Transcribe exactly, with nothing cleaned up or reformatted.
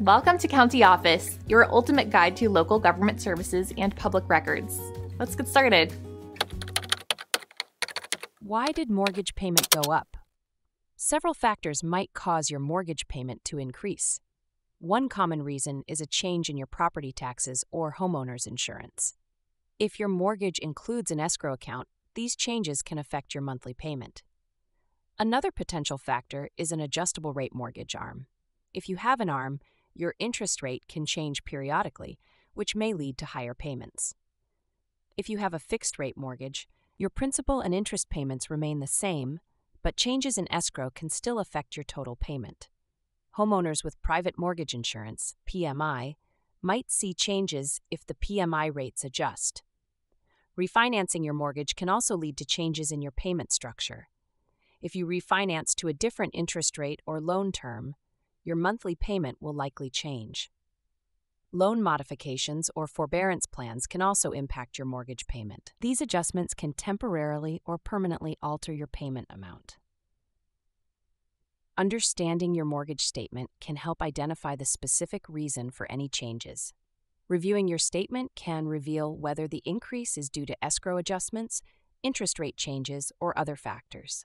Welcome to County Office, your ultimate guide to local government services and public records. Let's get started. Why did mortgage payment go up? Several factors might cause your mortgage payment to increase. One common reason is a change in your property taxes or homeowner's insurance. If your mortgage includes an escrow account, these changes can affect your monthly payment. Another potential factor is an adjustable rate mortgage A R M. If you have an A R M, your interest rate can change periodically, which may lead to higher payments. If you have a fixed rate mortgage, your principal and interest payments remain the same, but changes in escrow can still affect your total payment. Homeowners with private mortgage insurance, P M I, might see changes if the P M I rates adjust. Refinancing your mortgage can also lead to changes in your payment structure. If you refinance to a different interest rate or loan term, your monthly payment will likely change. Loan modifications or forbearance plans can also impact your mortgage payment. These adjustments can temporarily or permanently alter your payment amount. Understanding your mortgage statement can help identify the specific reason for any changes. Reviewing your statement can reveal whether the increase is due to escrow adjustments, interest rate changes, or other factors.